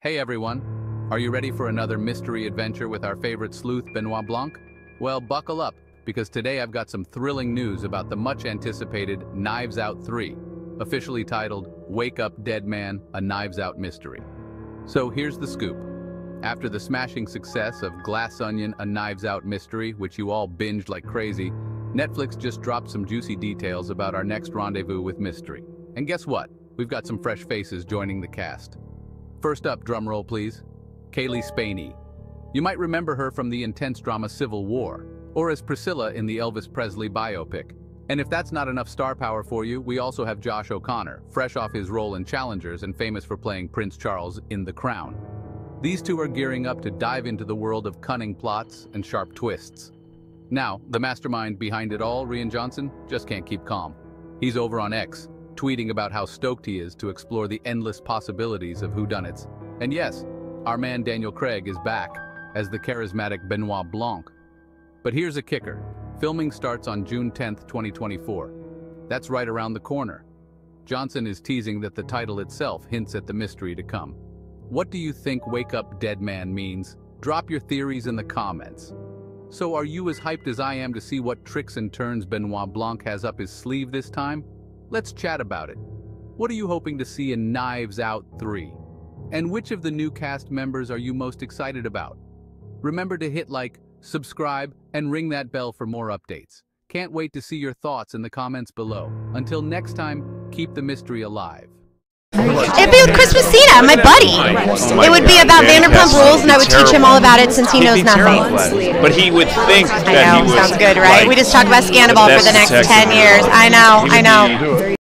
Hey everyone, are you ready for another mystery adventure with our favorite sleuth Benoit Blanc? Well, buckle up, because today I've got some thrilling news about the much-anticipated Knives Out 3, officially titled Wake Up Dead Man, a Knives Out Mystery. So here's the scoop. After the smashing success of Glass Onion, a Knives Out Mystery, which you all binged like crazy, Netflix just dropped some juicy details about our next rendezvous with mystery. And guess what? We've got some fresh faces joining the cast. First up, drumroll please, Cailee Spaeny. You might remember her from the intense drama Civil War, or as Priscilla in the Elvis Presley biopic. And if that's not enough star power for you, we also have Josh O'Connor, fresh off his role in Challengers and famous for playing Prince Charles in The Crown. These two are gearing up to dive into the world of cunning plots and sharp twists. Now, the mastermind behind it all, Rian Johnson, just can't keep calm. He's over on X, tweeting about how stoked he is to explore the endless possibilities of whodunits. And yes, our man Daniel Craig is back as the charismatic Benoit Blanc. But here's a kicker. Filming starts on June 10th, 2024. That's right around the corner. Johnson is teasing that the title itself hints at the mystery to come. What do you think Wake Up Dead Man means? Drop your theories in the comments. So are you as hyped as I am to see what tricks and turns Benoit Blanc has up his sleeve this time? Let's chat about it. What are you hoping to see in Knives Out 3? And which of the new cast members are you most excited about? Remember to hit like, subscribe, and ring that bell for more updates. Can't wait to see your thoughts in the comments below. Until next time, keep the mystery alive. It'd be with Chris Messina, my buddy. It would be about Vanderpump Rules, and I would teach him all about it since he knows nothing. But he would think that he was. Sounds good, right? We just talked about Hannibal for the next 10 years. I know, I know.